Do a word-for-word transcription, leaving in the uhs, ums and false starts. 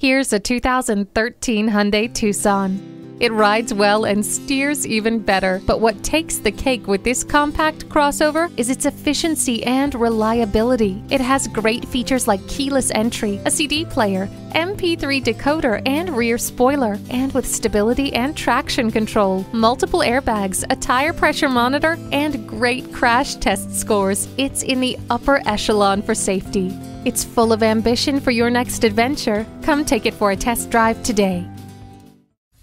Here's a two thousand thirteen Hyundai Tucson. It rides well and steers even better, but what takes the cake with this compact crossover is its efficiency and reliability. It has great features like keyless entry, a C D player, M P three decoder and rear spoiler, and with stability and traction control, multiple airbags, a tire pressure monitor, and great crash test scores, it's in the upper echelon for safety. It's full of ambition for your next adventure. Come take it for a test drive today.